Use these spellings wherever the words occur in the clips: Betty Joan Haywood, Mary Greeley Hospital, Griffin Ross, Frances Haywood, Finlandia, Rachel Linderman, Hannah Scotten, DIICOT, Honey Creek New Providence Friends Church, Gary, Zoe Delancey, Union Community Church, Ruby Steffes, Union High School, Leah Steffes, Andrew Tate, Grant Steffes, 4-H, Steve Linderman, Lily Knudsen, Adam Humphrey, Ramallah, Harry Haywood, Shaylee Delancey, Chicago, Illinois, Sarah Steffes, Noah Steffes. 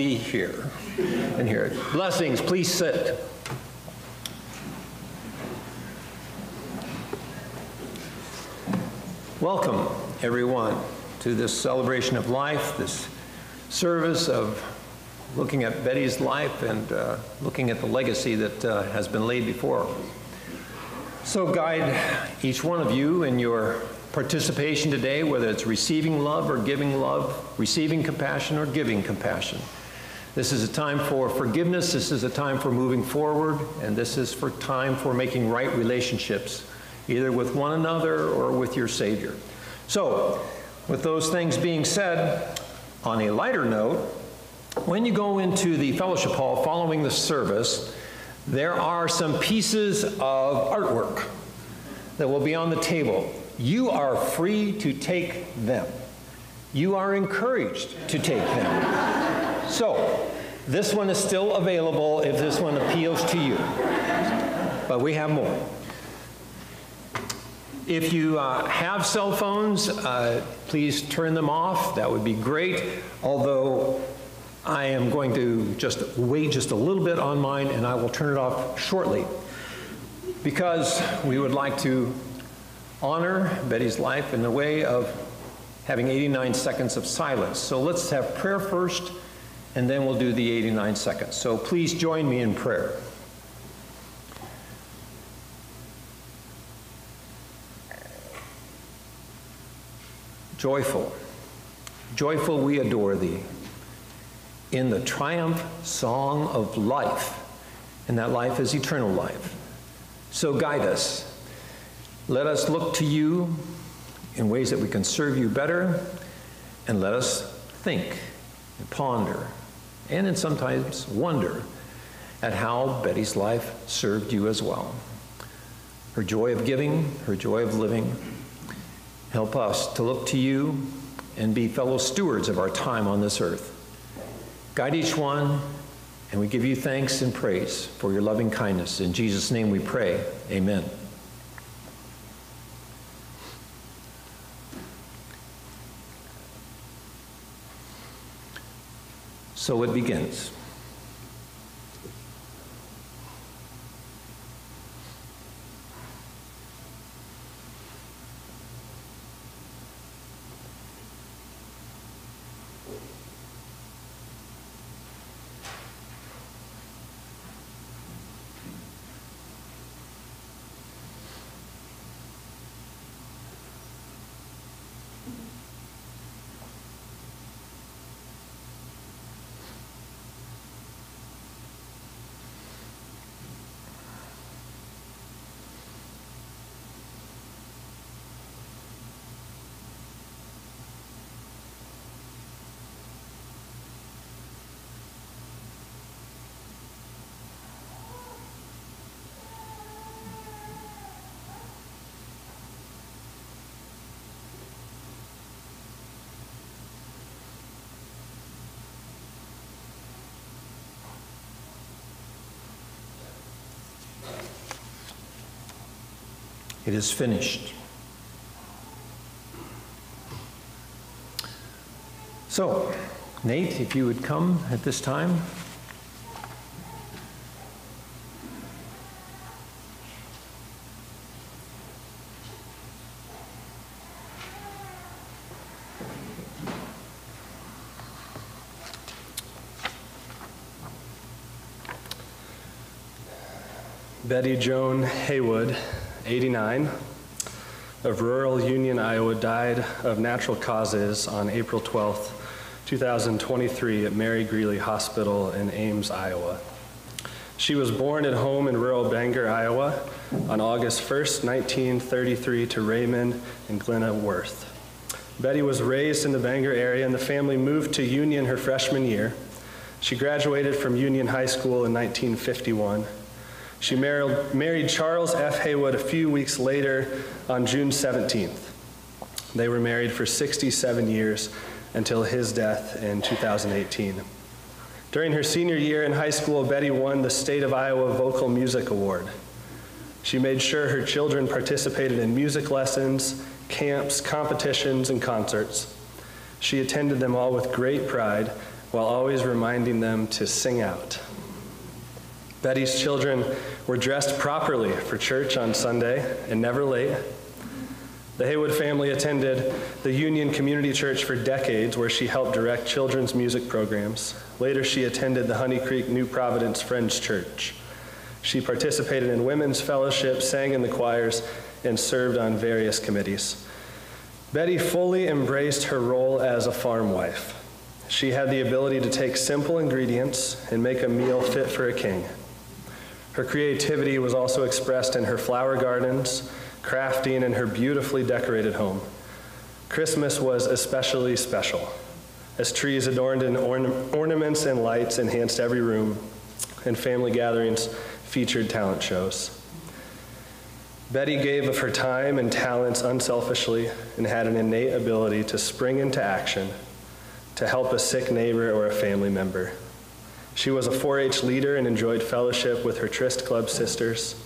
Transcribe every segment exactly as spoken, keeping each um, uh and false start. be here and hear it. Blessings, please sit. Welcome, everyone, to this celebration of life, this service of looking at Betty's life and uh, looking at the legacy that uh, has been laid before. So guide each one of you in your participation today, whether it's receiving love or giving love, receiving compassion or giving compassion. This is a time for forgiveness, this is a time for moving forward, and this is for time for making right relationships, either with one another or with your Savior. So, with those things being said, on a lighter note, when you go into the fellowship hall following the service, there are some pieces of artwork that will be on the table. You are free to take them. You are encouraged to take them. So, this one is still available if this one appeals to you, but we have more. If you uh, have cell phones, uh, please turn them off. That would be great. Although I am going to just wait just a little bit on mine, and I will turn it off shortly, because we would like to honor Betty's life in the way of having eighty-nine seconds of silence. So let's have prayer first, and then we'll do the eighty-nine seconds. So please join me in prayer. Joyful, joyful we adore thee in the triumph song of life, and that life is eternal life. So guide us. Let us look to you in ways that we can serve you better, and let us think and ponder and in sometimes wonder at how Betty's life served you as well. Her joy of giving, her joy of living. Help us to look to you and be fellow stewards of our time on this earth. Guide each one, and we give you thanks and praise for your loving kindness. In Jesus' name we pray, amen. So it begins. It is finished. So, Nate, if you would come at this time. Betty Joan Haywood, eighty-nine, of rural Union, Iowa, died of natural causes on April twelfth, two thousand twenty-three at Mary Greeley Hospital in Ames, Iowa. She was born at home in rural Bangor, Iowa on August first, nineteen thirty-three to Raymond and Glenna Worth. Betty was raised in the Bangor area, and the family moved to Union her freshman year. She graduated from Union High School in nineteen fifty-one. She married Charles F. Haywood a few weeks later on June seventeenth. They were married for sixty-seven years until his death in two thousand eighteen. During her senior year in high school, Betty won the State of Iowa Vocal Music Award. She made sure her children participated in music lessons, camps, competitions, and concerts. She attended them all with great pride while always reminding them to sing out. Betty's children were dressed properly for church on Sunday and never late. The Haywood family attended the Union Community Church for decades, where she helped direct children's music programs. Later, she attended the Honey Creek New Providence Friends Church. She participated in women's fellowship, sang in the choirs, and served on various committees. Betty fully embraced her role as a farm wife. She had the ability to take simple ingredients and make a meal fit for a king. Her creativity was also expressed in her flower gardens, crafting, and her beautifully decorated home. Christmas was especially special, as trees adorned in orna- ornaments and lights enhanced every room, and family gatherings featured talent shows. Betty gave of her time and talents unselfishly and had an innate ability to spring into action to help a sick neighbor or a family member. She was a four H leader and enjoyed fellowship with her Tryst Club sisters.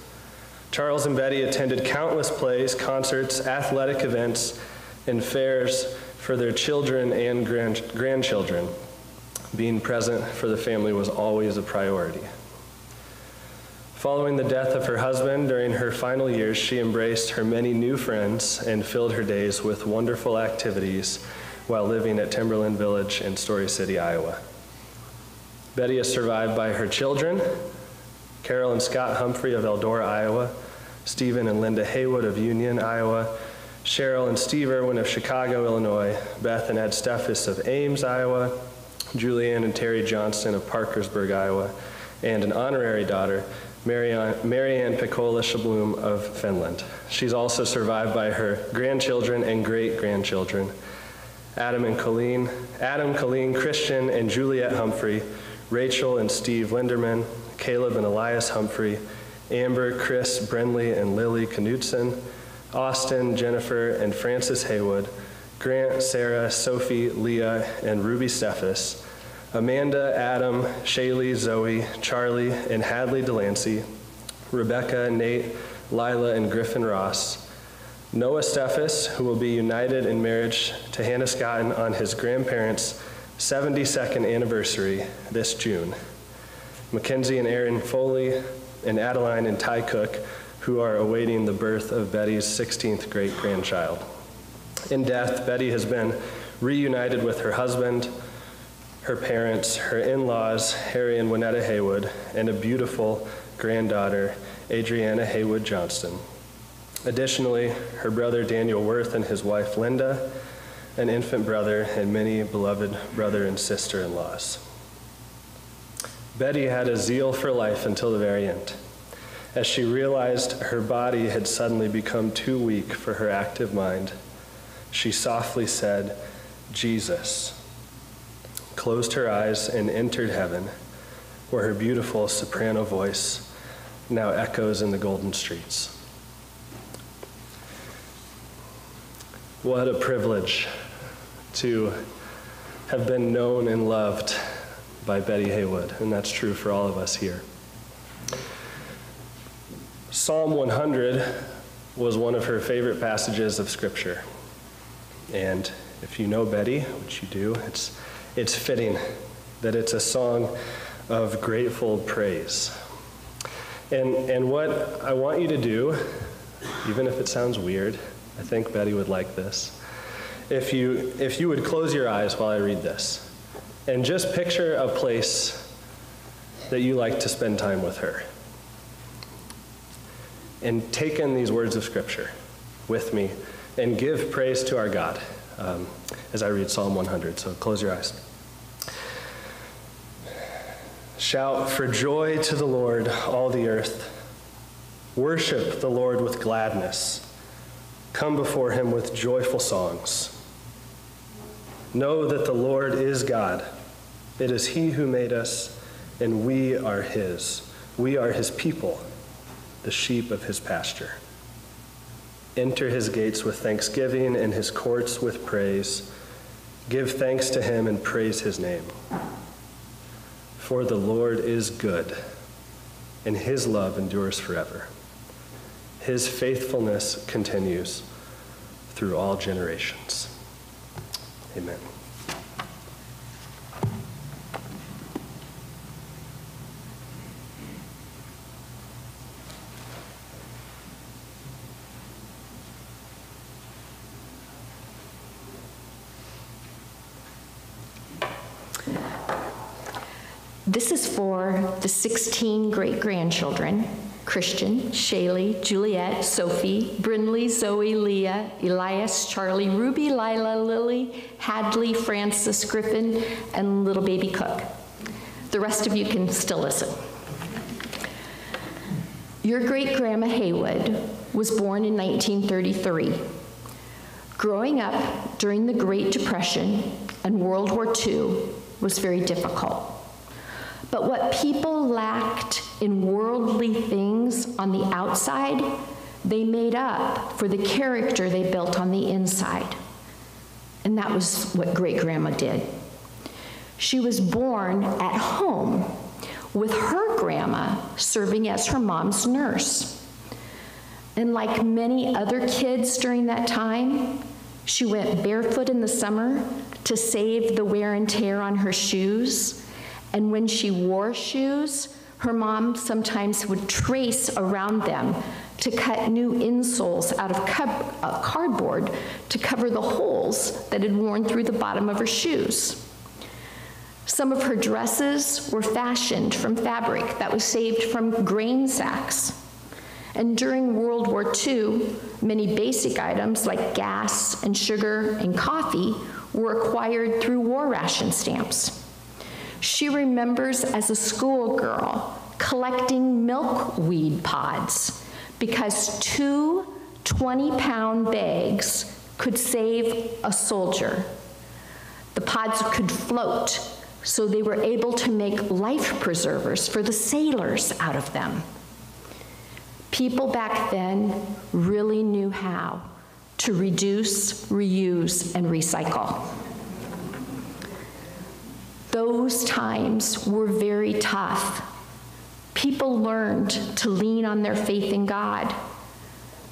Charles and Betty attended countless plays, concerts, athletic events, and fairs for their children and grand- grandchildren. Being present for the family was always a priority. Following the death of her husband during her final years, she embraced her many new friends and filled her days with wonderful activities while living at Timberland Village in Story City, Iowa. Betty is survived by her children, Carol and Scott Humphrey of Eldora, Iowa, Stephen and Linda Haywood of Union, Iowa, Cheryl and Steve Irwin of Chicago, Illinois, Beth and Ed Steffes of Ames, Iowa, Julianne and Terry Johnston of Parkersburg, Iowa, and an honorary daughter, Marianne, Marianne Picola Shabloom of Finland. She's also survived by her grandchildren and great-grandchildren, Adam and Colleen, Adam, Colleen, Christian, and Juliette Humphrey, Rachel and Steve Linderman, Caleb and Elias Humphrey, Amber, Chris, Brindley, and Lily Knudsen, Austin, Jennifer, and Frances Haywood, Grant, Sarah, Sophie, Leah, and Ruby Steffes, Amanda, Adam, Shaylee, Zoe, Charlie, and Hadley Delancey, Rebecca, Nate, Lila, and Griffin Ross, Noah Steffes, who will be united in marriage to Hannah Scotten on his grandparents' seventy-second anniversary this June, Mackenzie and Aaron Foley, and Adeline and Ty Cook, who are awaiting the birth of Betty's sixteenth great-grandchild. In death, Betty has been reunited with her husband, her parents, her in-laws, Harry and Winetta Haywood, and a beautiful granddaughter, Adriana Haywood Johnston. Additionally, her brother Daniel Worth and his wife Linda, an infant brother, and many beloved brother and sister-in-laws. Betty had a zeal for life until the very end, as she realized her body had suddenly become too weak for her active mind. She softly said, "Jesus," closed her eyes, and entered heaven, where her beautiful soprano voice now echoes in the golden streets. What a privilege to have been known and loved by Betty Haywood, and that's true for all of us here. Psalm one hundred was one of her favorite passages of Scripture. And if you know Betty, which you do, it's, it's fitting that it's a song of grateful praise. And, and what I want you to do, even if it sounds weird, I think Betty would like this, if you, if you would close your eyes while I read this, and just picture a place that you like to spend time with her. And take in these words of Scripture with me and give praise to our God um, as I read Psalm one hundred. So close your eyes. Shout for joy to the Lord, all the earth. Worship the Lord with gladness. Come before him with joyful songs. Know that the Lord is God. It is he who made us, and we are his. We are his people, the sheep of his pasture. Enter his gates with thanksgiving and his courts with praise. Give thanks to him and praise his name. For the Lord is good, and his love endures forever. His faithfulness continues through all generations. Amen. This is for the sixteen great-grandchildren, Christian, Shaylee, Juliette, Sophie, Brindley, Zoe, Leah, Elias, Charlie, Ruby, Lila, Lily, Hadley, Frances, Griffin, and little baby Cook. The rest of you can still listen. Your great-grandma Haywood was born in nineteen thirty-three. Growing up during the Great Depression and World War Two was very difficult. But what people lacked in worldly things on the outside, they made up for the character they built on the inside. And that was what great-grandma did. She was born at home with her grandma serving as her mom's nurse. And like many other kids during that time, she went barefoot in the summer to save the wear and tear on her shoes. And when she wore shoes, her mom sometimes would trace around them to cut new insoles out of cardboard to cover the holes that had worn through the bottom of her shoes. Some of her dresses were fashioned from fabric that was saved from grain sacks. And during World War Two, many basic items like gas and sugar and coffee were acquired through war ration stamps. She remembers as a schoolgirl collecting milkweed pods because two twenty-pound bags could save a soldier. The pods could float, so they were able to make life preservers for the sailors out of them. People back then really knew how to reduce, reuse, and recycle. Those times were very tough. People learned to lean on their faith in God.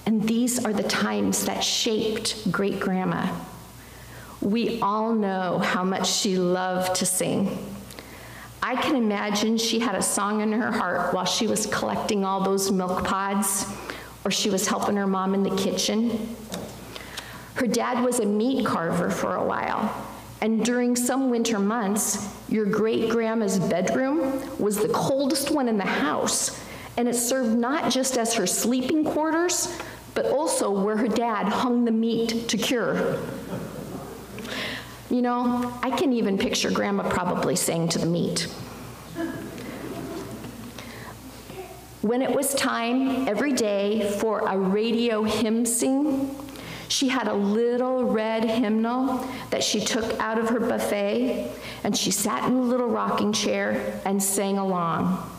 And these are the times that shaped great-grandma. We all know how much she loved to sing. I can imagine she had a song in her heart while she was collecting all those milk pods, or she was helping her mom in the kitchen. Her dad was a meat carver for a while. And during some winter months, your great-grandma's bedroom was the coldest one in the house, and it served not just as her sleeping quarters, but also where her dad hung the meat to cure. You know, I can even picture Grandma probably saying to the meat. When it was time every day for a radio hymn sing, she had a little red hymnal that she took out of her buffet, and she sat in a little rocking chair and sang along.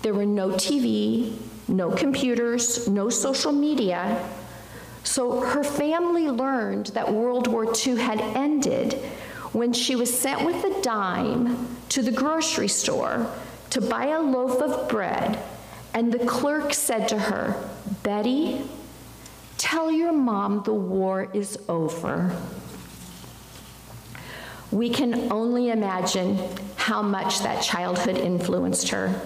There were no T V, no computers, no social media, so her family learned that World War Two had ended when she was sent with a dime to the grocery store to buy a loaf of bread, and the clerk said to her, "Betty, tell your mom the war is over." We can only imagine how much that childhood influenced her.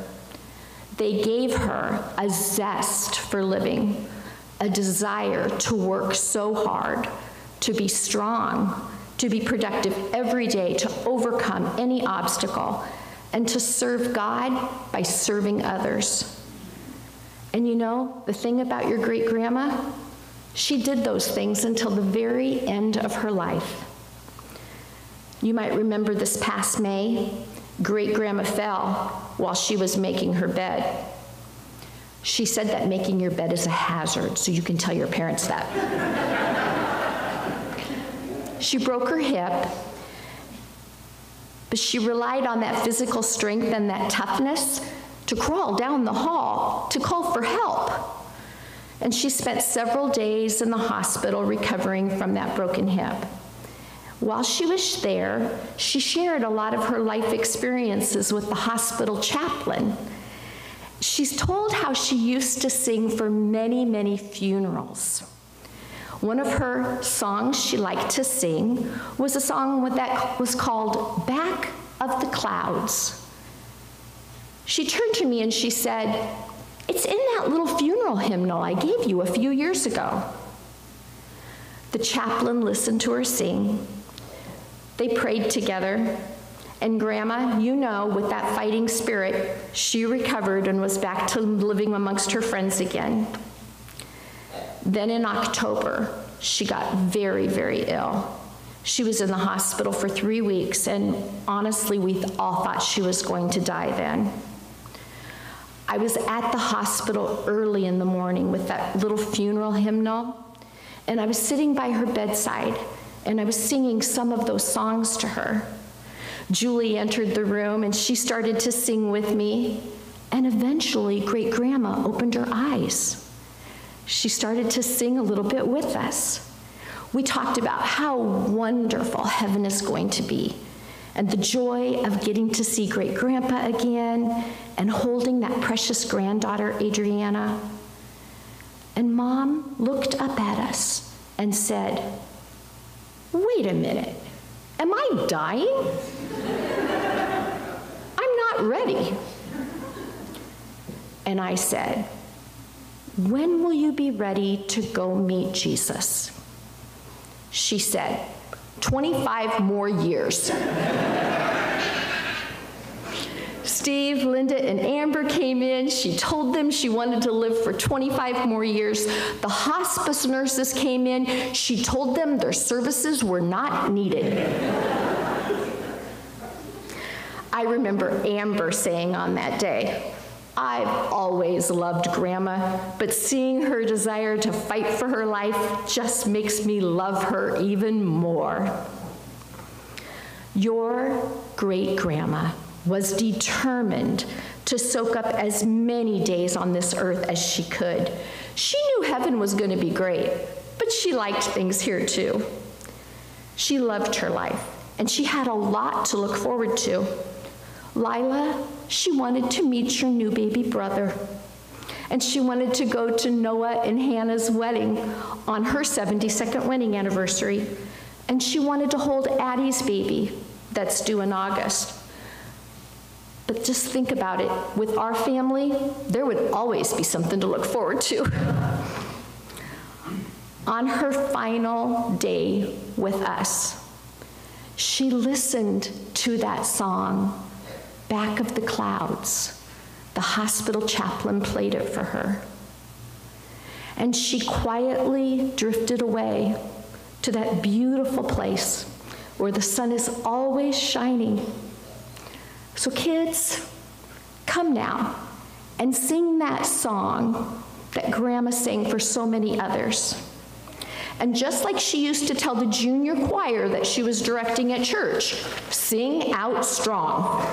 They gave her a zest for living, a desire to work so hard, to be strong, to be productive every day, to overcome any obstacle, and to serve God by serving others. And you know, the thing about your great-grandma, she did those things until the very end of her life. You might remember this past May, great-grandma fell while she was making her bed. She said that making your bed is a hazard, so you can tell your parents that. She broke her hip, but she relied on that physical strength and that toughness to crawl down the hall to call for help. And she spent several days in the hospital recovering from that broken hip. While she was there, she shared a lot of her life experiences with the hospital chaplain. She's told how she used to sing for many, many funerals. One of her songs she liked to sing was a song that was called "Back of the Clouds." She turned to me and she said, "It's in that little funeral hymnal I gave you a few years ago." The chaplain listened to her sing. They prayed together, And Grandma, you know, with that fighting spirit, she recovered and was back to living amongst her friends again. Then in October, she got very, very ill. She was in the hospital for three weeks, and honestly, we all thought she was going to die then. I was at the hospital early in the morning with that little funeral hymnal, and I was sitting by her bedside, and I was singing some of those songs to her. Julie entered the room, and she started to sing with me, and eventually, Great-Grandma opened her eyes. She started to sing a little bit with us. We talked about how wonderful heaven is going to be, and the joy of getting to see Great-Grandpa again and holding that precious granddaughter, Adriana. And Mom looked up at us and said, "Wait a minute, am I dying? I'm not ready." And I said, "When will you be ready to go meet Jesus?" She said, twenty-five more years. Steve, Linda, and Amber came in. She told them she wanted to live for twenty-five more years. The hospice nurses came in. She told them their services were not needed. I remember Amber saying on that day, "I've always loved Grandma, but seeing her desire to fight for her life just makes me love her even more." Your great-grandma was determined to soak up as many days on this earth as she could. She knew heaven was going to be great, but she liked things here too. She loved her life, and she had a lot to look forward to. Lila, she wanted to meet your new baby brother, and she wanted to go to Noah and Hannah's wedding on her seventy-second wedding anniversary, and she wanted to hold Addie's baby that's due in August. But just think about it, with our family, there would always be something to look forward to. On her final day with us, she listened to that song, "Back of the Clouds." The hospital chaplain played it for her. And she quietly drifted away to that beautiful place where the sun is always shining. So kids, come now and sing that song that Grandma sang for so many others. And just like she used to tell the junior choir that she was directing at church, sing out strong.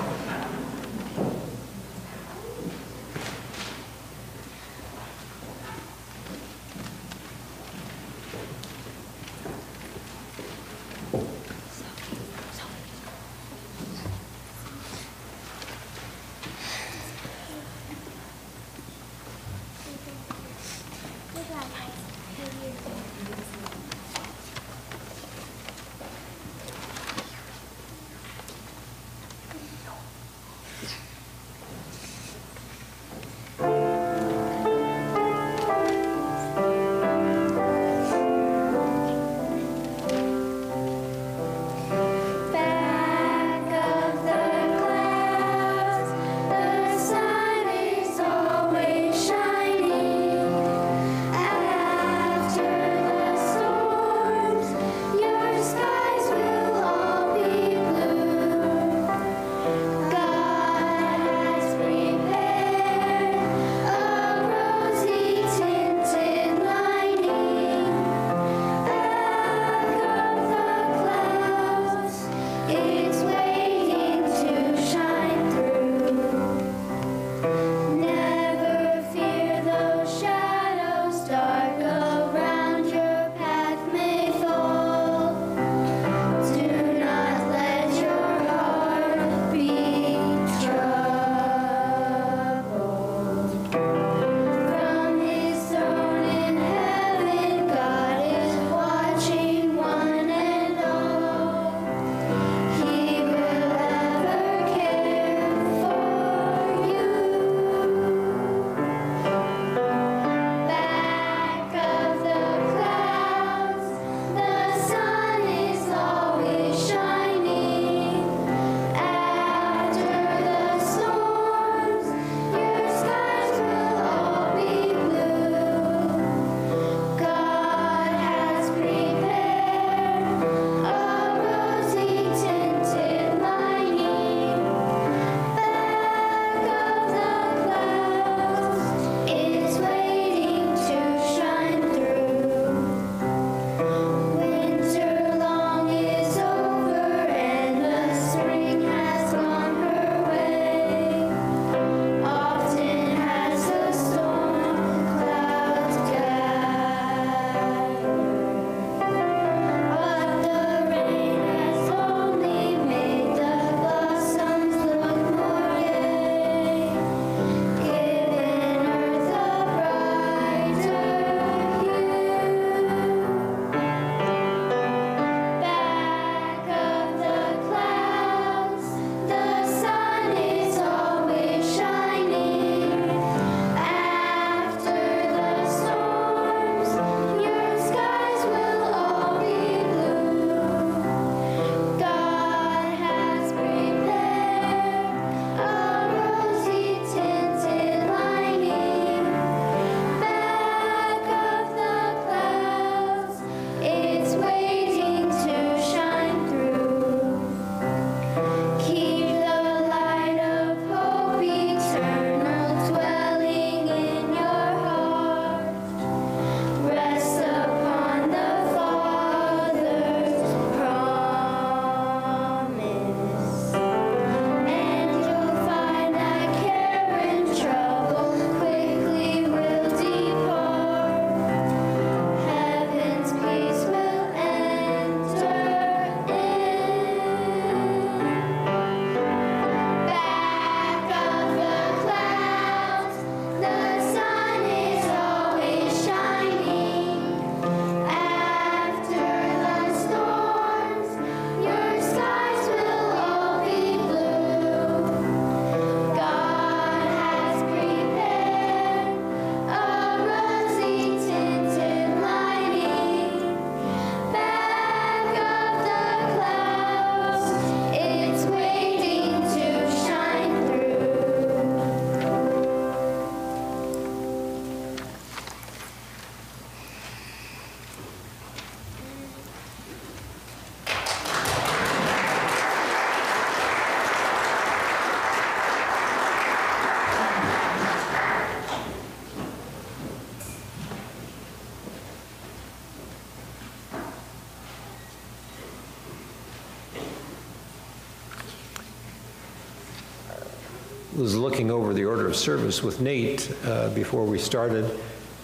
was looking over the order of service with Nate uh, before we started,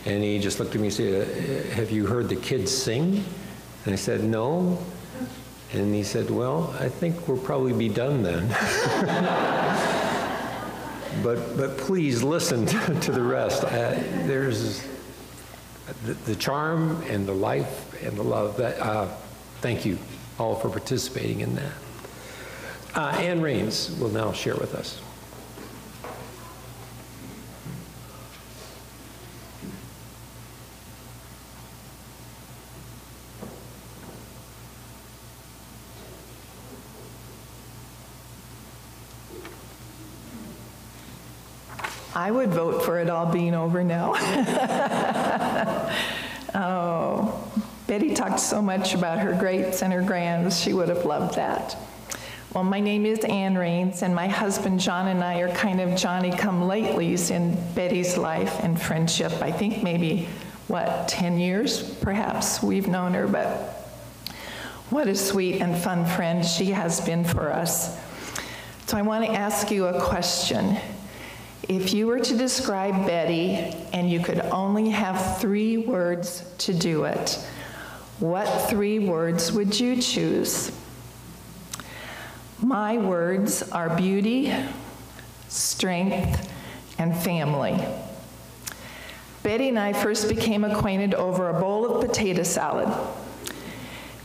and he just looked at me and said, have you heard the kids sing? And I said, no. And he said, well, I think we'll probably be done then. but but please listen to, to the rest. Uh, there's the, the charm and the life and the love. That, uh, thank you all for participating in that. Uh, Ann Raines will now share with us. I would vote for it all being over now. Oh, Betty talked so much about her greats and her grands. She would have loved that. Well, my name is Ann Raines, and my husband John and I are kind of Johnny-come-latelys in Betty's life and friendship. I think maybe, what, ten years, perhaps, we've known her, but what a sweet and fun friend she has been for us. So I want to ask you a question. If you were to describe Betty, and you could only have three words to do it, what three words would you choose? My words are beauty, strength, and family. Betty and I first became acquainted over a bowl of potato salad.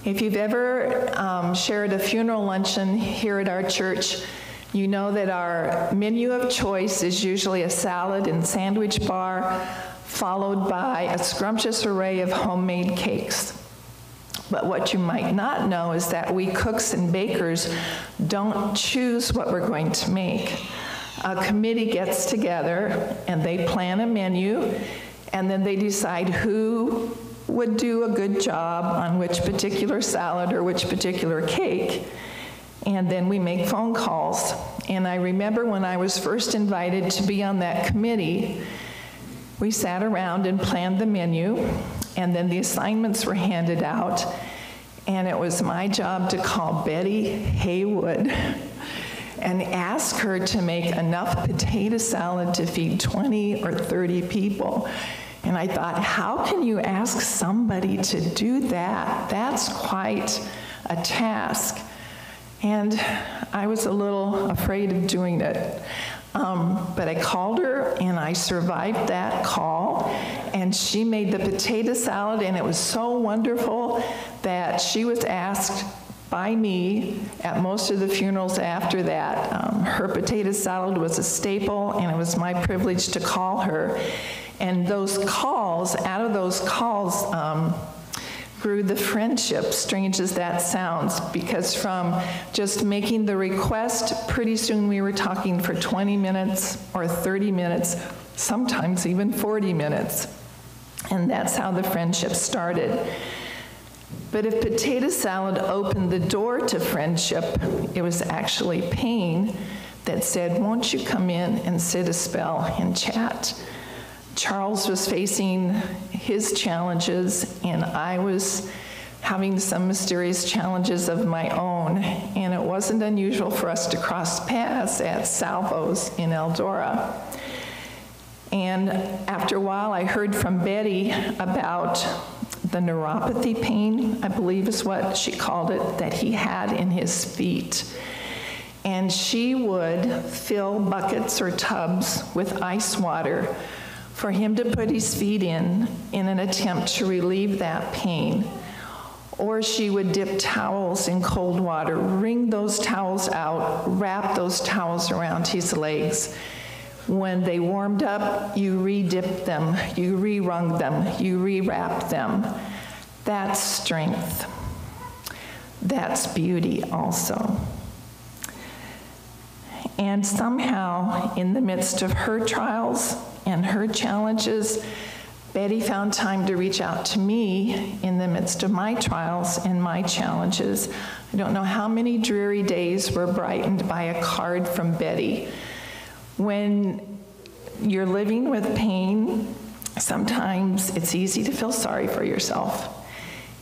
If you've ever um, shared a funeral luncheon here at our church, you know that our menu of choice is usually a salad and sandwich bar, followed by a scrumptious array of homemade cakes. But what you might not know is that we cooks and bakers don't choose what we're going to make. A committee gets together and they plan a menu, and then they decide who would do a good job on which particular salad or which particular cake. And then we make phone calls. And I remember when I was first invited to be on that committee, we sat around and planned the menu, and then the assignments were handed out, and it was my job to call Betty Haywood and ask her to make enough potato salad to feed twenty or thirty people. And I thought, how can you ask somebody to do that? That's quite a task. And I was a little afraid of doing it. Um, but I called her, and I survived that call, and she made the potato salad, and it was so wonderful that she was asked by me at most of the funerals after that. Um, her potato salad was a staple, and it was my privilege to call her. And those calls, out of those calls, um, grew the friendship, strange as that sounds, because from just making the request, pretty soon we were talking for twenty minutes or thirty minutes, sometimes even forty minutes. And that's how the friendship started. But if potato salad opened the door to friendship, it was actually pain that said, won't you come in and sit a spell and chat? Charles was facing his challenges, and I was having some mysterious challenges of my own, and it wasn't unusual for us to cross paths at Salvo's in Eldora. And after a while, I heard from Betty about the neuropathy pain, I believe is what she called it, that he had in his feet. And she would fill buckets or tubs with ice water for him to put his feet in, in an attempt to relieve that pain. Or she would dip towels in cold water, wring those towels out, wrap those towels around his legs. When they warmed up, you re-dipped them, you re-wrung them, you re-wrapped them. That's strength. That's beauty also. And somehow, in the midst of her trials and her challenges, Betty found time to reach out to me in the midst of my trials and my challenges. I don't know how many dreary days were brightened by a card from Betty. When you're living with pain, sometimes it's easy to feel sorry for yourself.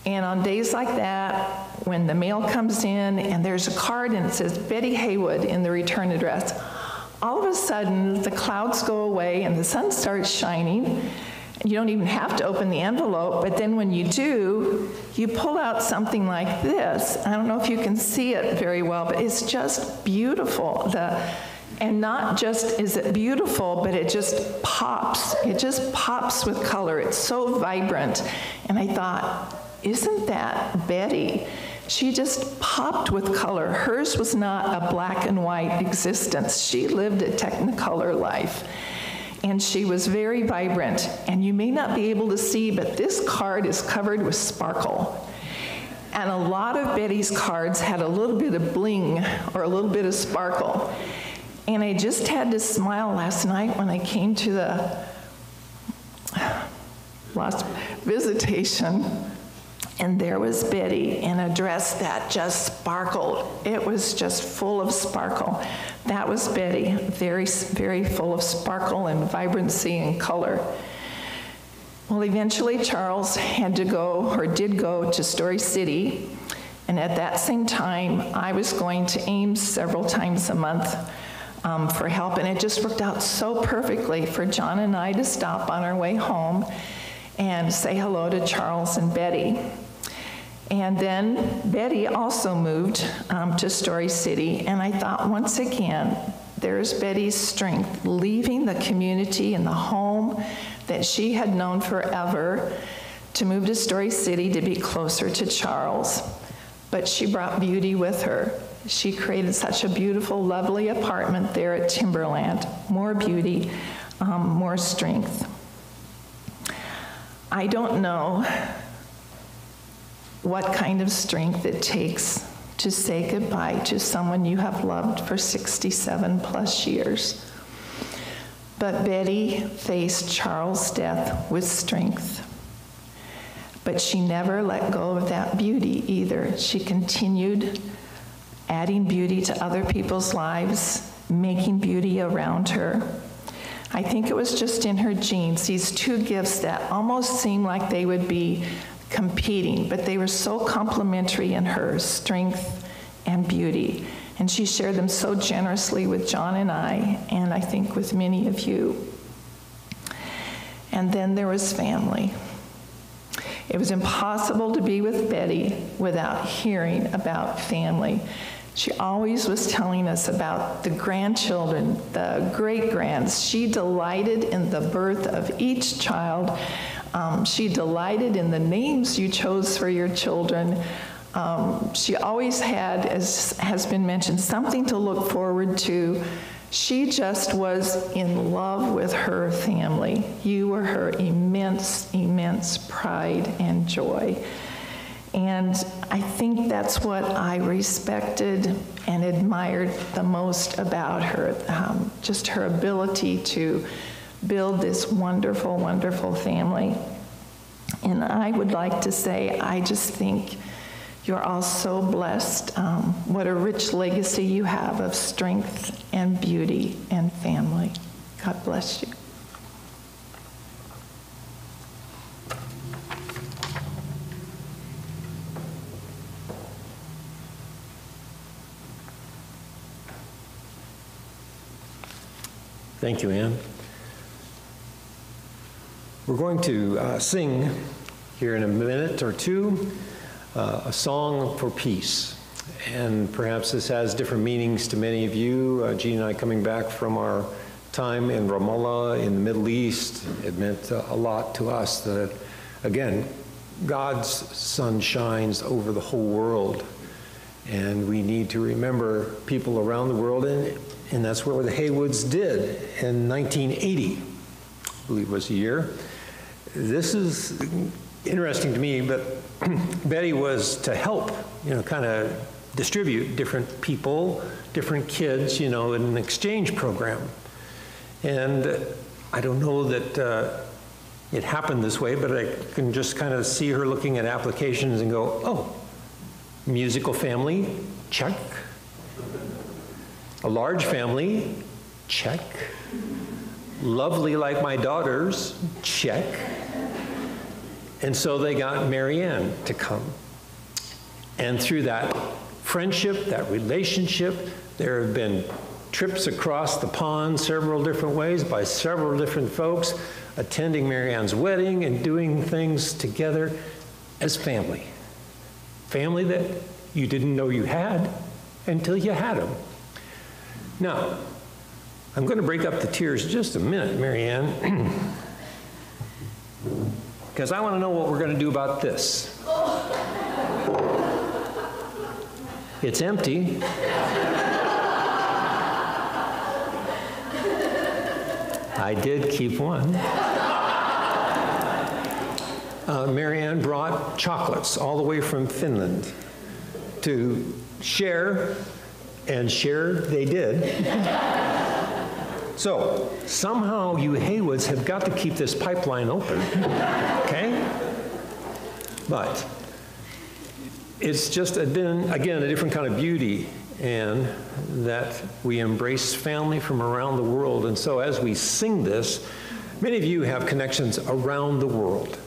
And on days like that, when the mail comes in and there's a card and it says Betty Haywood in the return address, all of a sudden the clouds go away and the sun starts shining. You don't even have to open the envelope, but then when you do, you pull out something like this. I don't know if you can see it very well, but it's just beautiful. The, and not just is it beautiful, but it just pops. It just pops with color. It's so vibrant. And I thought, isn't that Betty? She just popped with color. Hers was not a black and white existence. She lived a technicolor life. And she was very vibrant. And you may not be able to see, but this card is covered with sparkle. And a lot of Betty's cards had a little bit of bling or a little bit of sparkle. And I just had to smile last night when I came to the last visitation. And there was Betty in a dress that just sparkled. It was just full of sparkle. That was Betty, very, very full of sparkle and vibrancy and color. Well, eventually Charles had to go, or did go, to Story City. And at that same time, I was going to Ames several times a month um, for help. And it just worked out so perfectly for John and I to stop on our way home and say hello to Charles and Betty. And then Betty also moved um, to Story City, and I thought, once again, there's Betty's strength, leaving the community and the home that she had known forever to move to Story City to be closer to Charles. But she brought beauty with her. She created such a beautiful, lovely apartment there at Timberland. More beauty, um, more strength. I don't know what kind of strength it takes to say goodbye to someone you have loved for sixty-seven plus years. But Betty faced Charles' death with strength. But she never let go of that beauty either. She continued adding beauty to other people's lives, making beauty around her. I think it was just in her genes, these two gifts that almost seemed like they would be competing, but they were so complementary in her, strength and beauty. And she shared them so generously with John and I, and I think with many of you. And then there was family. It was impossible to be with Betty without hearing about family. She always was telling us about the grandchildren, the great-grands. She delighted in the birth of each child. Um, she delighted in the names you chose for your children. Um, she always had, as has been mentioned, something to look forward to. She just was in love with her family. You were her immense, immense pride and joy. And I think that's what I respected and admired the most about her, um, just her ability to build this wonderful, wonderful family. And I would like to say, I just think you're all so blessed. Um, what a rich legacy you have of strength and beauty and family. God bless you. Thank you, Anne. We're going to uh, sing here in a minute or two uh, a song for peace. And perhaps this has different meanings to many of you. Uh, Jean and I, coming back from our time in Ramallah in the Middle East, it meant uh, a lot to us that, again, God's sun shines over the whole world. And we need to remember people around the world, and, and that's what the Haywoods did in nineteen eighty, I believe was the year. This is interesting to me, but Betty was to help, you know, kind of distribute different people, different kids, you know, in an exchange program. And I don't know that uh, it happened this way, but I can just kind of see her looking at applications and go, oh, musical family, check. A large family, check. Lovely like my daughters, check. And so they got Marianne to come. And through that friendship, that relationship, there have been trips across the pond several different ways by several different folks, attending Marianne's wedding and doing things together as family. Family that you didn't know you had until you had them. Now, I'm going to break up the tears just a minute, Marianne, because I want to know what we're going to do about this. It's empty. I did keep one. Uh, Marianne brought chocolates all the way from Finland to share, and share they did. So, somehow you Haywoods have got to keep this pipeline open, okay? But it's just been, again, a different kind of beauty, and that we embrace family from around the world. And so as we sing this, many of you have connections around the world.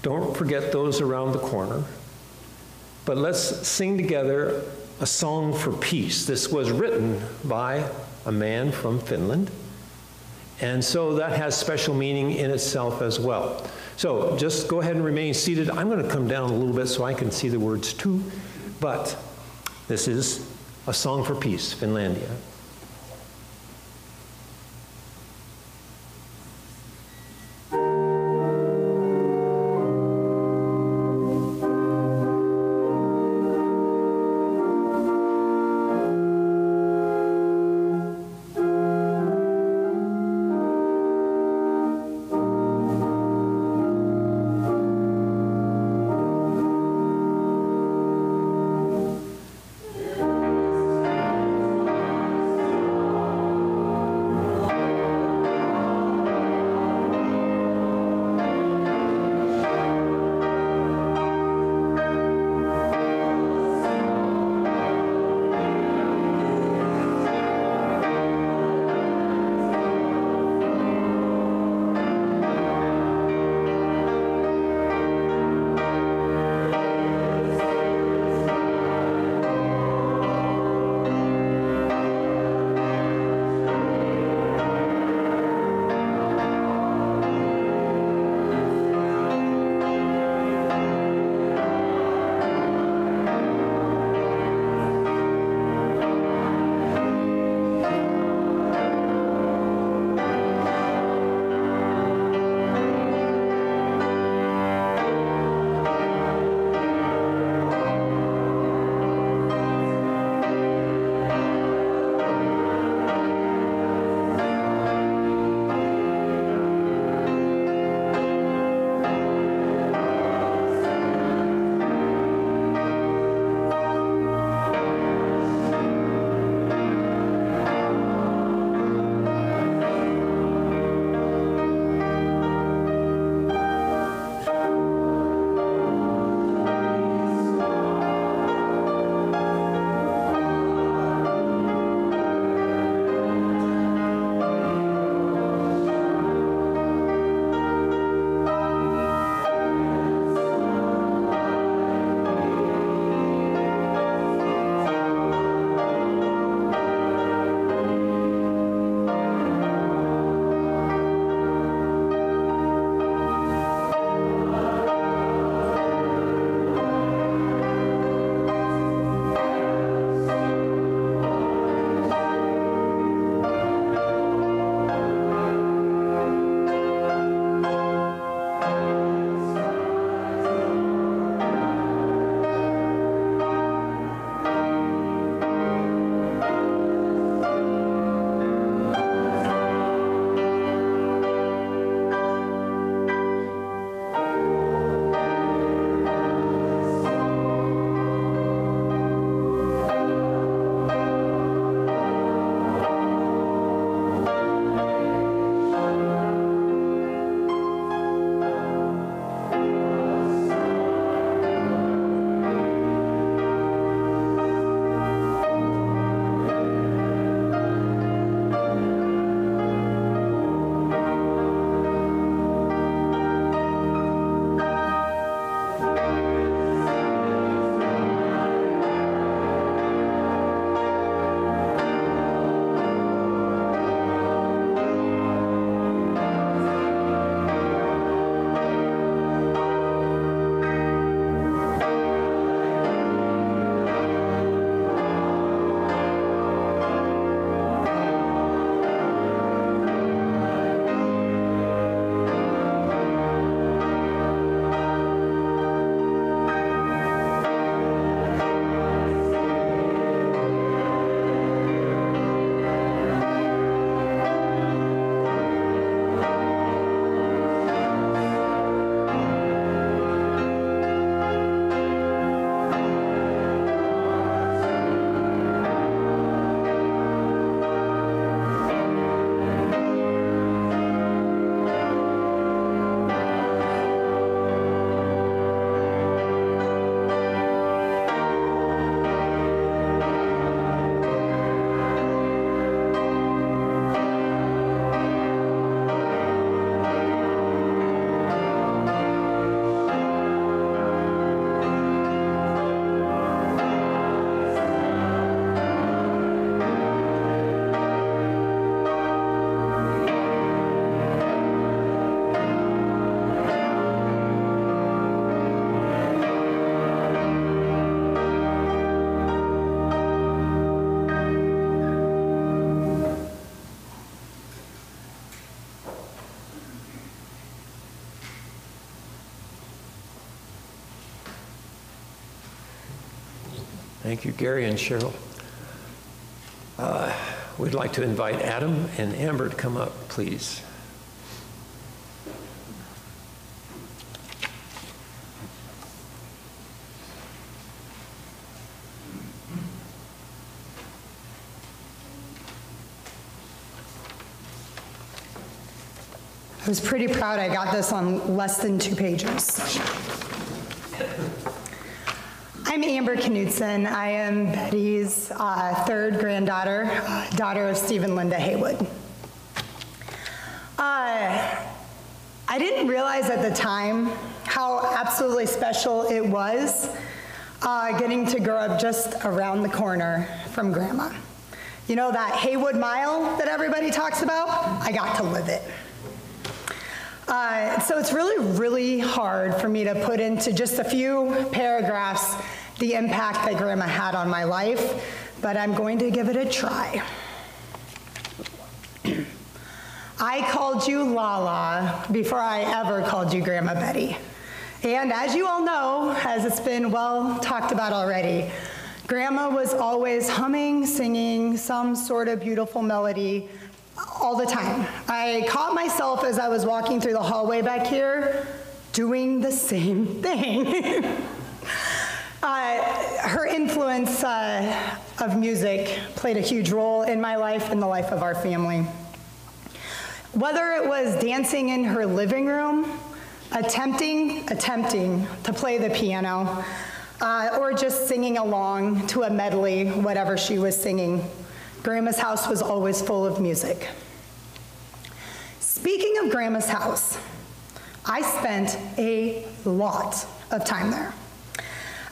Don't forget those around the corner. But let's sing together a song for peace. This was written by a man from Finland, and so that has special meaning in itself as well. So just go ahead and remain seated. I'm going to come down a little bit so I can see the words too, but this is a song for peace, Finlandia. Thank you, Gary and Cheryl. Uh, we'd like to invite Adam and Amber to come up, please. I was pretty proud I got this on less than two pages. I'm Amber Knudsen. I am Betty's uh, third granddaughter, uh, daughter of Steve and Linda Haywood. Uh, I didn't realize at the time how absolutely special it was uh, getting to grow up just around the corner from Grandma. You know that Haywood mile that everybody talks about? I got to live it. Uh, so it's really, really hard for me to put into just a few paragraphs the impact that Grandma had on my life, but I'm going to give it a try. I called you Lala before I ever called you Grandma Betty. And as you all know, as it's been well talked about already, Grandma was always humming, singing some sort of beautiful melody all the time. I caught myself as I was walking through the hallway back here doing the same thing. uh, her influence uh, of music played a huge role in my life and the life of our family. Whether it was dancing in her living room, attempting, attempting to play the piano, uh, or just singing along to a medley, whatever she was singing, Grandma's house was always full of music. Speaking of Grandma's house, I spent a lot of time there.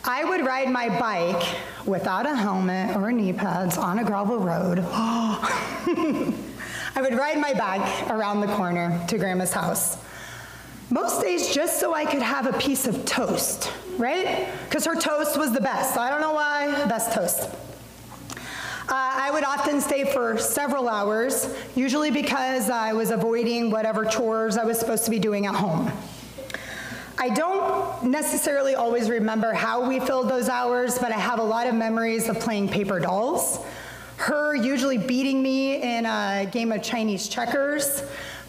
I would ride my bike without a helmet or knee pads on a gravel road. I would ride my bike around the corner to Grandma's house. Most days just so I could have a piece of toast, right? Because her toast was the best. I don't know why, best toast. Uh, I would often stay for several hours, usually because I was avoiding whatever chores I was supposed to be doing at home. I don't necessarily always remember how we filled those hours, but I have a lot of memories of playing paper dolls, her usually beating me in a game of Chinese checkers,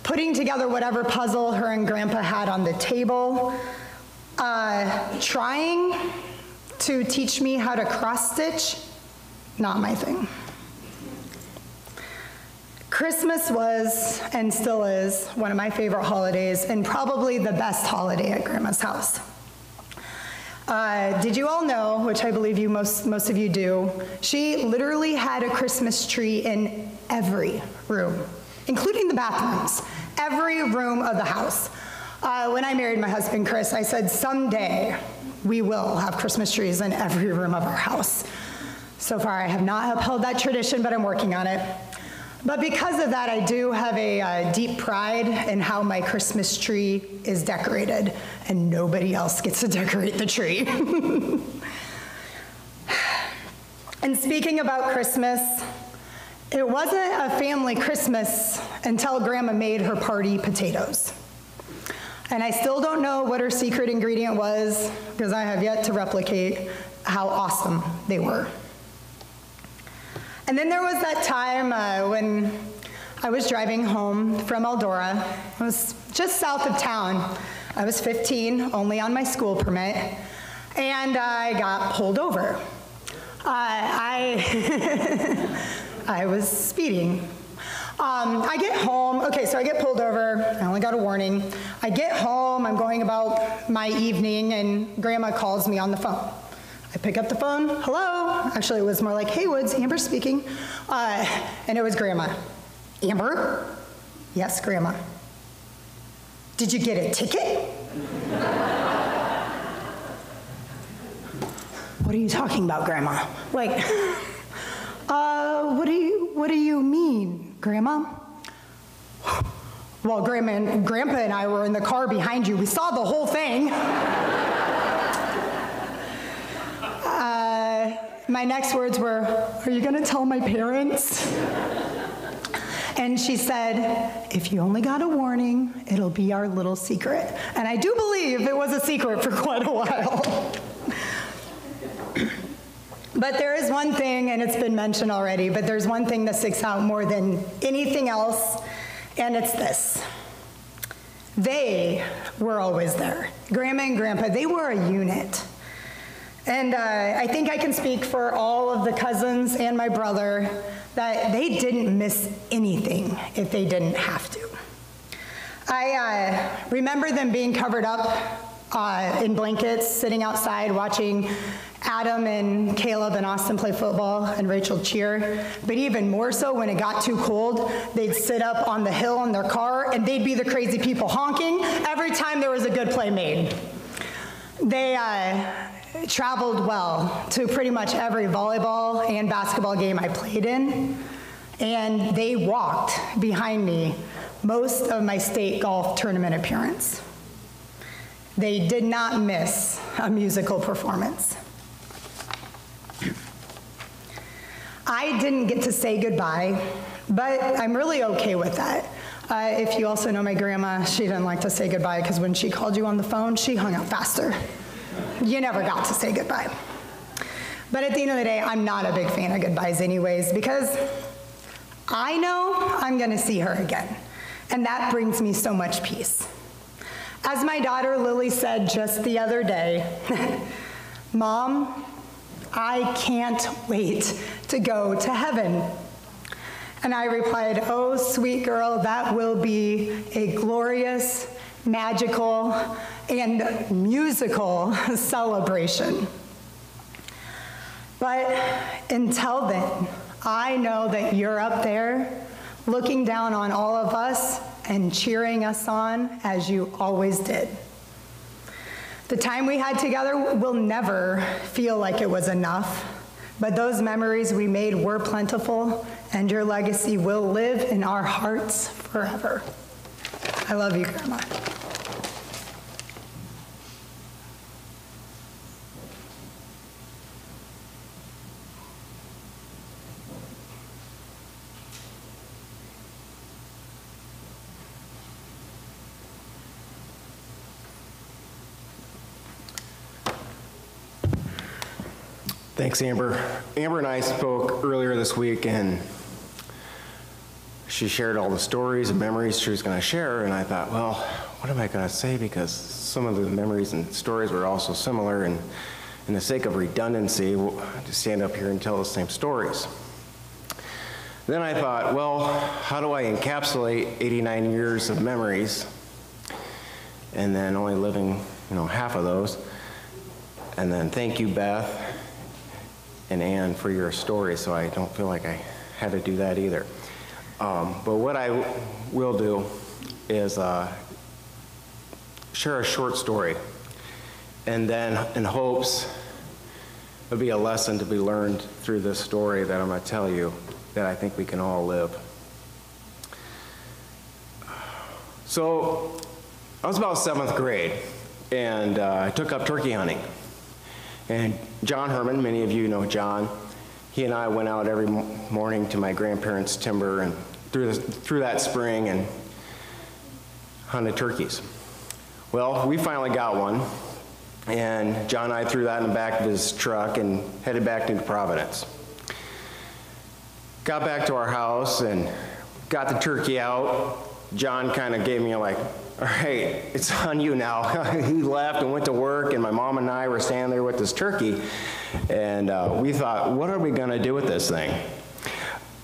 putting together whatever puzzle her and Grandpa had on the table, uh, trying to teach me how to cross-stitch. Not my thing. Christmas was, and still is, one of my favorite holidays and probably the best holiday at Grandma's house. Uh, did you all know, which I believe you most, most of you do, she literally had a Christmas tree in every room, including the bathrooms, every room of the house. Uh, when I married my husband, Chris, I said, someday we will have Christmas trees in every room of our house. So far, I have not upheld that tradition, but I'm working on it. But because of that, I do have a uh, deep pride in how my Christmas tree is decorated, and nobody else gets to decorate the tree. And speaking about Christmas, it wasn't a family Christmas until Grandma made her party potatoes. And I still don't know what her secret ingredient was, because I have yet to replicate how awesome they were. And then there was that time uh, when I was driving home from Eldora. I was just south of town. I was fifteen, only on my school permit, and I got pulled over. Uh, I, I was speeding. Um, I get home, okay, so I get pulled over. I only got a warning. I get home, I'm going about my evening, and Grandma calls me on the phone. I pick up the phone, hello. Actually, it was more like, Haywood's, Amber speaking. Uh, and it was Grandma. Amber? Yes, Grandma. Did you get a ticket? What are you talking about, Grandma? Like, uh, what do you, what do you mean, Grandma? Well, Grandma and, Grandpa and I were in the car behind you. We saw the whole thing. Uh, my next words were, are you gonna tell my parents? And she said, if you only got a warning, it'll be our little secret. And I do believe it was a secret for quite a while. But there is one thing, and it's been mentioned already, but there's one thing that sticks out more than anything else, and it's this. They were always there. Grandma and Grandpa, they were a unit. And uh, I think I can speak for all of the cousins and my brother that they didn't miss anything if they didn't have to. I uh, remember them being covered up Uh, in blankets, sitting outside watching Adam and Caleb and Austin play football and Rachel cheer. But even more so, when it got too cold, they'd sit up on the hill in their car and they'd be the crazy people honking every time there was a good play made. They uh, traveled well to pretty much every volleyball and basketball game I played in. And they walked behind me most of my state golf tournament appearance. They did not miss a musical performance. I didn't get to say goodbye, but I'm really okay with that. Uh, if you also know my grandma, she didn't like to say goodbye because when she called you on the phone, she hung up faster. You never got to say goodbye. But at the end of the day, I'm not a big fan of goodbyes anyways, because I know I'm gonna see her again. And that brings me so much peace. As my daughter Lily said just the other day, Mom, I can't wait to go to heaven. And I replied, oh, sweet girl, that will be a glorious, magical, and musical celebration. But until then, I know that you're up there looking down on all of us and cheering us on as you always did. The time we had together will never feel like it was enough, but those memories we made were plentiful, and your legacy will live in our hearts forever. I love you, Grandma. Thanks, Amber. Amber and I spoke earlier this week, and she shared all the stories and memories she was going to share, and I thought, well, what am I going to say, because some of the memories and stories were also similar, and in the sake of redundancy, we'll just stand up here and tell the same stories. Then I thought, well, how do I encapsulate eighty-nine years of memories, and then only living, you know, half of those? And then thank you, Beth and Anne, for your story, so I don't feel like I had to do that either. Um, but what I w will do is uh, share a short story, and then in hopes there'll be a lesson to be learned through this story that I'm gonna tell you that I think we can all live. So I was about seventh grade, and uh, I took up turkey hunting. And John Herman, many of you know John, he and I went out every morning to my grandparents' timber and through, the, through that spring and hunted turkeys. Well, we finally got one, and John and I threw that in the back of his truck and headed back into Providence. Got back to our house and got the turkey out. John kind of gave me a like, all right, it's on you now. He left and went to work, and my mom and I were standing there with this turkey, and uh, we thought, what are we gonna do with this thing?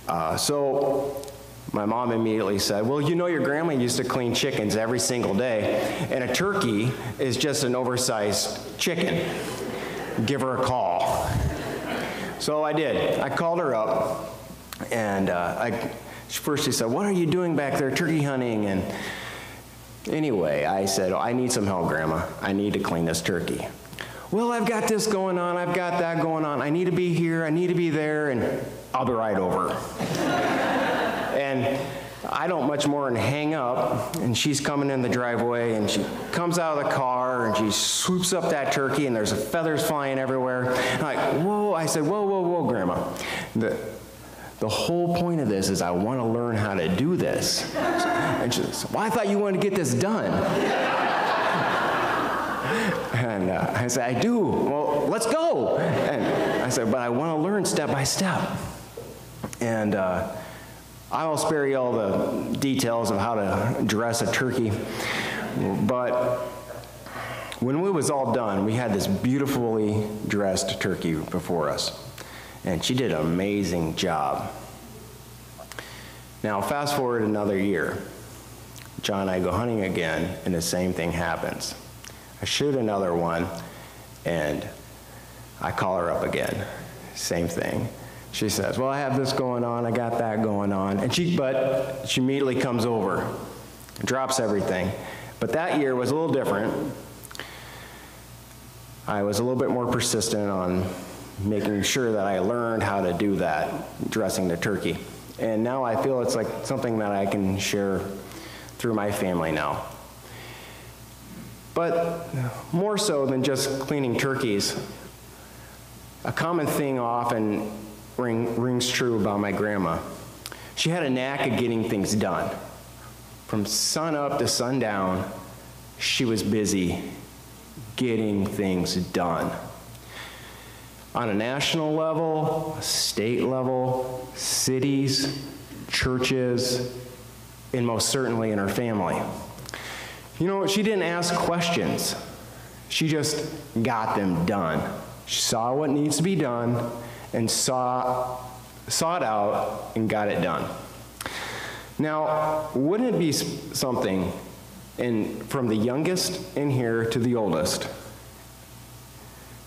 Uh, so my mom immediately said, well, you know your grandma used to clean chickens every single day, and a turkey is just an oversized chicken. Give her a call. So I did. I called her up, and uh, I, first she said, what are you doing back there turkey hunting? And anyway, I said, oh, I need some help, Grandma. I need to clean this turkey. Well, I've got this going on. I've got that going on. I need to be here. I need to be there. And I'll be right over. And I don't much more than hang up. And she's coming in the driveway. And she comes out of the car. And she swoops up that turkey. And there's feathers flying everywhere. And I'm like, whoa. I said, whoa, whoa, whoa, Grandma. The, The whole point of this is I want to learn how to do this. And she said, well, I thought you wanted to get this done. And uh, I said, I do. Well, let's go. And I said, but I want to learn step by step. And uh, I'll spare you all the details of how to dress a turkey. But when we was all done, we had this beautifully dressed turkey before us. And she did an amazing job. Now, fast forward another year. John and I go hunting again, and the same thing happens. I shoot another one, and I call her up again. Same thing. She says, well, I have this going on, I got that going on. And she, but she immediately comes over, drops everything. But that year was a little different. I was a little bit more persistent on making sure that I learned how to do that, dressing the turkey. And now I feel it's like something that I can share through my family now. But more so than just cleaning turkeys, a common thing often ring, rings true about my grandma. She had a knack of getting things done. From sun up to sundown, she was busy getting things done. On a national level, state level, cities, churches, and most certainly in her family. You know, she didn't ask questions. She just got them done. She saw what needs to be done and saw, sought out and got it done. Now, wouldn't it be something, and from the youngest in here to the oldest,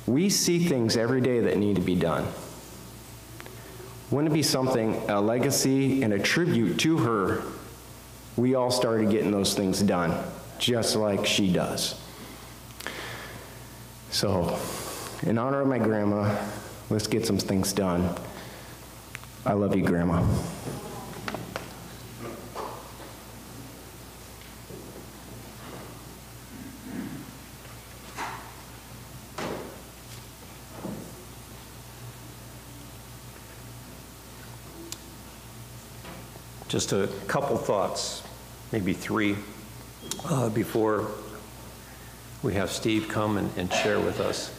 we see things every day that need to be done. Wouldn't it be something, a legacy and a tribute to her, we all started getting those things done, just like she does. So, in honor of my grandma, let's get some things done. I love you, Grandma. Just a couple thoughts, maybe three, uh, before we have Steve come and, and share with us.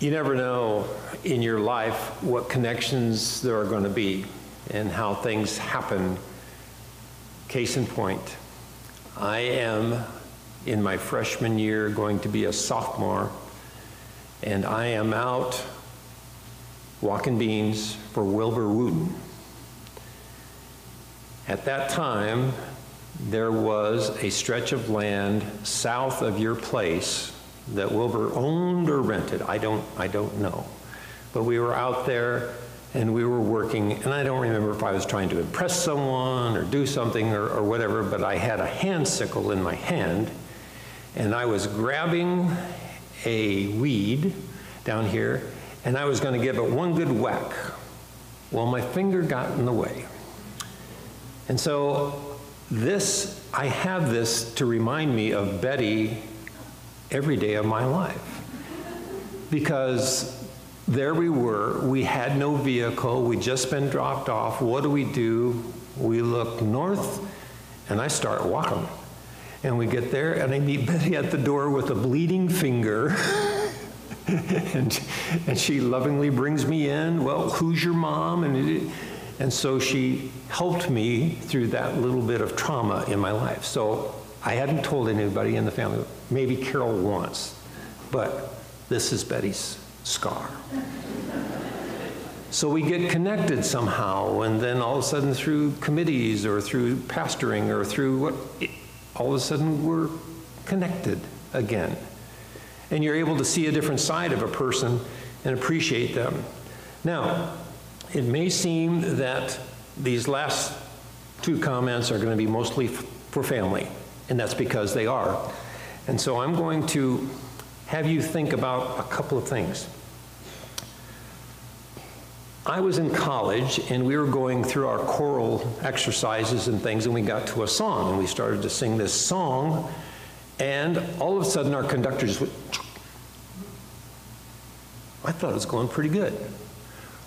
You never know in your life what connections there are going to be and how things happen. Case in point, I am in my freshman year going to be a sophomore, and I am out walking beans for Wilbur Wooten. At that time, there was a stretch of land south of your place that Wilbur owned or rented. I don't, I don't know. But we were out there and we were working, and I don't remember if I was trying to impress someone or do something or, or whatever, but I had a hand sickle in my hand and I was grabbing a weed down here and I was going to give it one good whack. Well, my finger got in the way. And so this, I have this to remind me of Betty every day of my life. Because there we were, we had no vehicle, we'd just been dropped off, what do we do? We look north, and I start walking. And we get there, and I meet Betty at the door with a bleeding finger. and, and she lovingly brings me in, well, who's your mom? And it, And so she helped me through that little bit of trauma in my life. So I hadn't told anybody in the family, maybe Carol once, but this is Betty's scar. So we get connected somehow, and then all of a sudden through committees or through pastoring or through what, it, all of a sudden we're connected again. And you're able to see a different side of a person and appreciate them. Now, it may seem that these last two comments are going to be mostly f for family, and that's because they are. And so I'm going to have you think about a couple of things. I was in college, and we were going through our choral exercises and things, and we got to a song, and we started to sing this song, and all of a sudden our conductor just went, I thought it was going pretty good.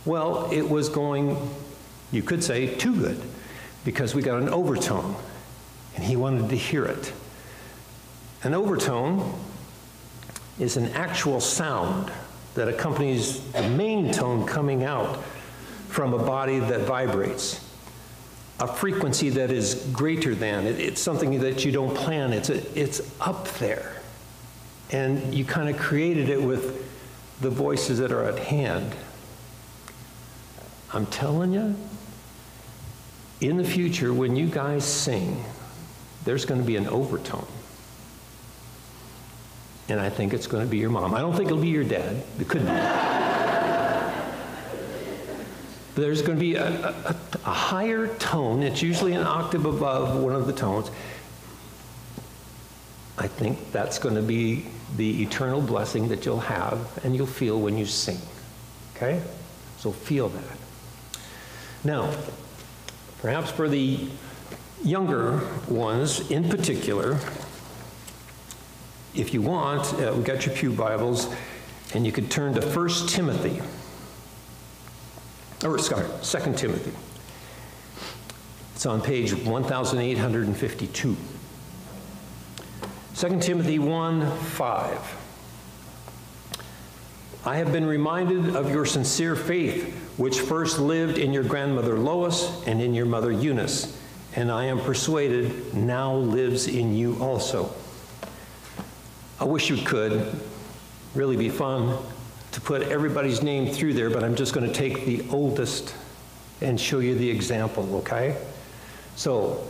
Well, it was going, you could say, too good, because we got an overtone, and he wanted to hear it. An overtone is an actual sound that accompanies the main tone coming out from a body that vibrates. A frequency that is greater than, it, it's something that you don't plan, it's, a, it's up there. And you kind of created it with the voices that are at hand. I'm telling you, in the future, when you guys sing, there's going to be an overtone. And I think it's going to be your mom. I don't think it'll be your dad. It could be. But there's going to be a, a, a higher tone. It's usually an octave above one of the tones. I think that's going to be the eternal blessing that you'll have and you'll feel when you sing. Okay? So feel that. Now, perhaps for the younger ones in particular, if you want, uh, we've got your pew Bibles, and you could turn to First Timothy, or sorry, Second Timothy. It's on page one thousand eight hundred fifty-two. Second Timothy one, five. I have been reminded of your sincere faith, which first lived in your grandmother Lois and in your mother Eunice, and I am persuaded now lives in you also. I wish you could. Really be fun to put everybody's name through there, but I'm just going to take the oldest and show you the example, okay? So,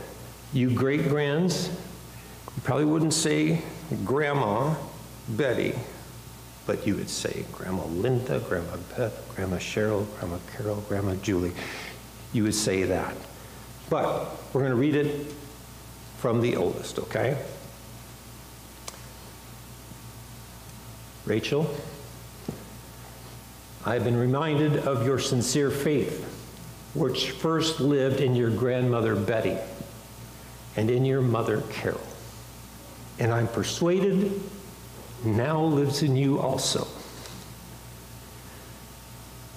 you great-grands, you probably wouldn't say Grandma Betty, but you would say Grandma Linda, Grandma Beth, Grandma Cheryl, Grandma Carol, Grandma Julie. You would say that. But we're going to read it from the oldest, okay? Rachel, I have been reminded of your sincere faith, which first lived in your grandmother Betty and in your mother Carol. And I'm persuaded now lives in you also.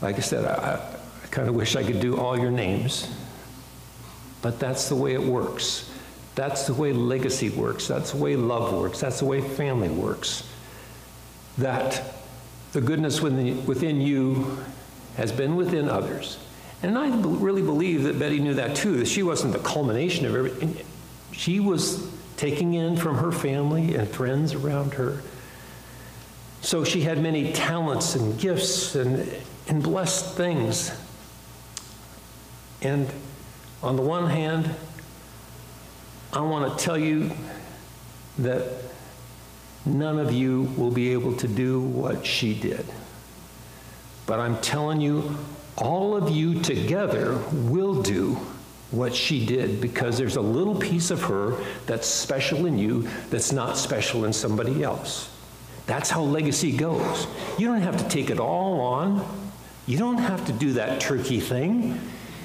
Like I said, I, I kind of wish I could do all your names, but that's the way it works. That's the way legacy works. That's the way love works. That's the way family works. That the goodness within, within you has been within others. And I be, really believe that Betty knew that too, that she wasn't the culmination of everything. She was taking in from her family and friends around her. So she had many talents and gifts and, and blessed things. And on the one hand, I want to tell you that none of you will be able to do what she did. But I'm telling you, all of you together will do what she did, because there's a little piece of her that's special in you that's not special in somebody else. That's how legacy goes. You don't have to take it all on. You don't have to do that turkey thing.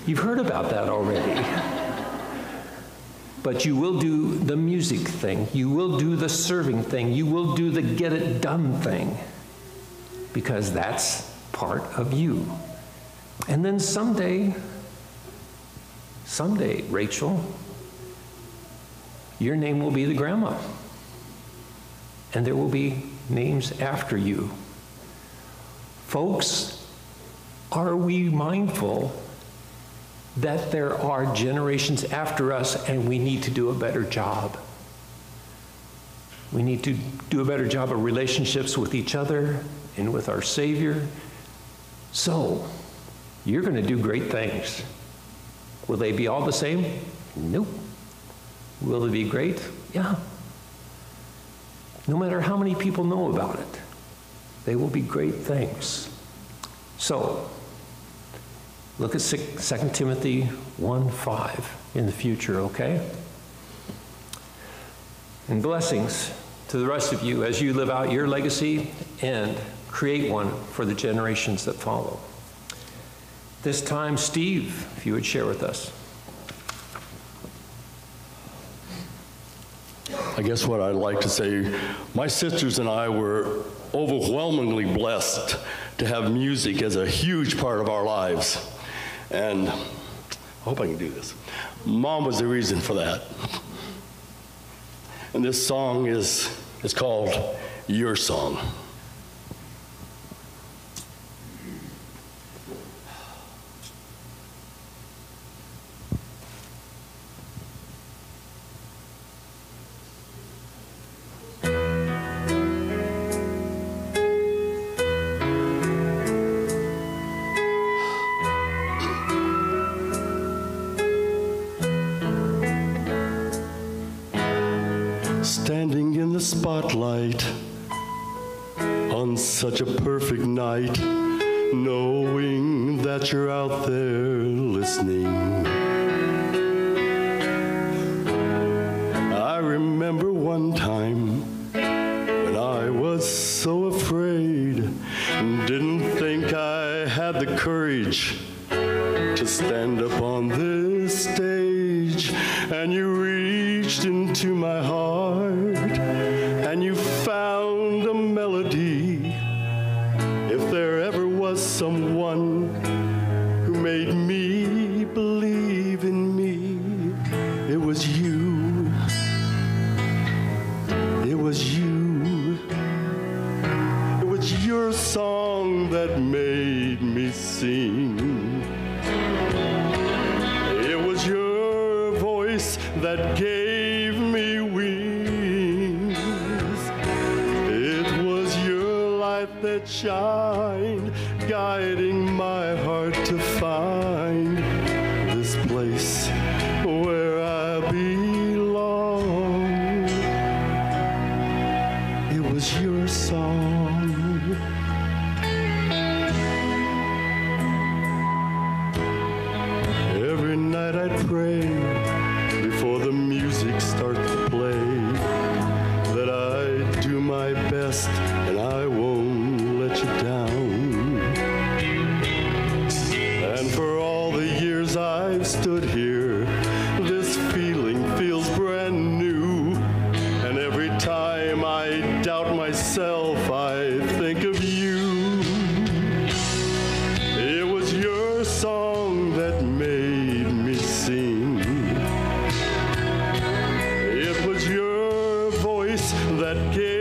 You've heard about that already. But you will do the music thing. You will do the serving thing. You will do the get it done thing, because that's part of you. And then someday, someday, Rachel, your name will be the grandma. And there will be names after you. Folks, are we mindful that there are generations after us and we need to do a better job? We need to do a better job of relationships with each other and with our Savior. So, you're going to do great things. Will they be all the same? Nope. Will they be great? Yeah. No matter how many people know about it, they will be great things. So, look at Second Timothy one, five in the future, okay? And blessings to the rest of you as you live out your legacy and create one for the generations that follow. This time, Steve, if you would share with us. I guess what I'd like to say, my sisters and I were overwhelmingly blessed to have music as a huge part of our lives. And I hope I can do this. Mom was the reason for that. And this song is, is called Your song. Standing in the spotlight on such a perfect night, knowing that you're out there listening. I remember one time when I was so afraid and didn't think I had the courage to stand up on this stage, and you reached into my heart and you found a melody. If there ever was someone who made me believe in me, it was you. It was you. It was your song that made me sing. It was your voice that gave me wings. It was your light that shined, guiding my heart to find this place where I belong. It was your song. Every night I'd pray and I won't let you down. And for all the years I've stood here, this feeling feels brand new. And every time I doubt myself, I think of you. It was your song that made me sing. It was your voice that gave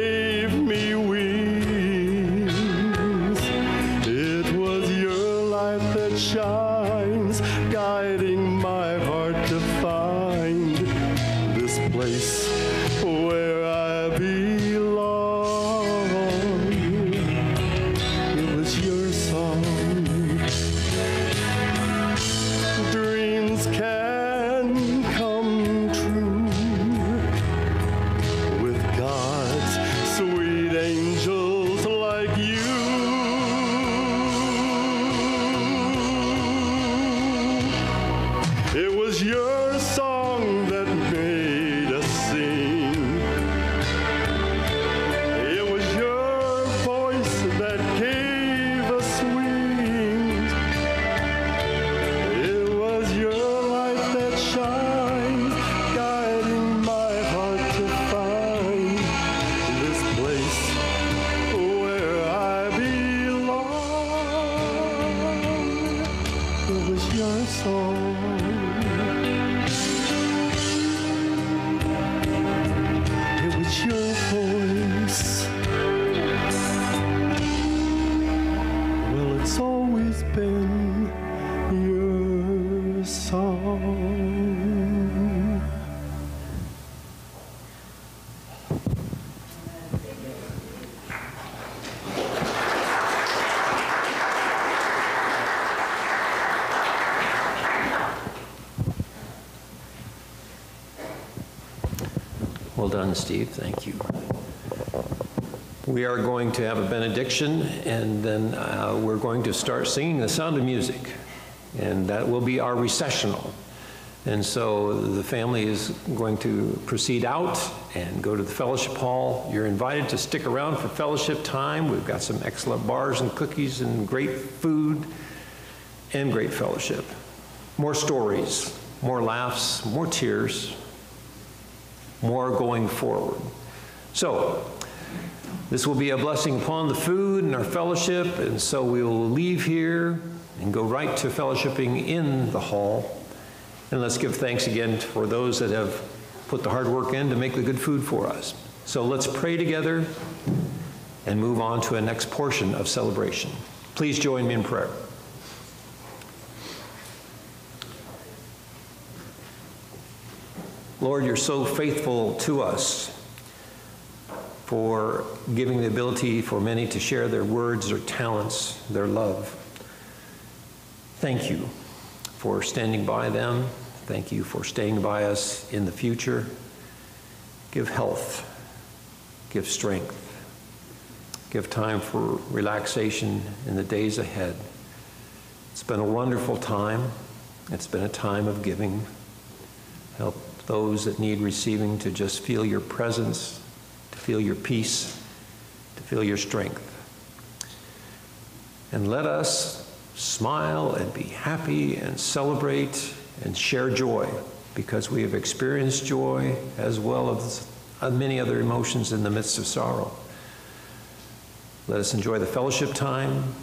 shines, guiding my heart to find this place where I belong. It was your song. Dreams can come true with God's sweet angels like you. Well done, Steve. Thank you. We are going to have a benediction, and then uh, we're going to start singing The Sound of Music. And that will be our recessional. And so the family is going to proceed out and go to the fellowship hall. You're invited to stick around for fellowship time. We've got some excellent bars and cookies and great food and great fellowship. More stories, more laughs, more tears, more going forward. So this will be a blessing upon the food and our fellowship, and so we will leave here and go right to fellowshipping in the hall. And let's give thanks again for those that have put the hard work in to make the good food for us. So let's pray together. and move on to a next portion of celebration. Please join me in prayer. Lord, you're so faithful to us for giving the ability for many to share their words, their talents, their love. Thank you for standing by them. Thank you for staying by us in the future. Give health, give strength, give time for relaxation in the days ahead. It's been a wonderful time. It's been a time of giving. Help those that need receiving to just feel your presence, to feel your peace, to feel your strength. And let us smile and be happy and celebrate and share joy, because we have experienced joy as well as many other emotions in the midst of sorrow. Let us enjoy the fellowship time.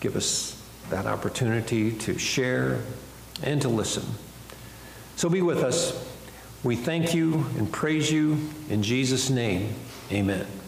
Give us that opportunity to share and to listen. So be with us. We thank you and praise you in Jesus' name. Amen.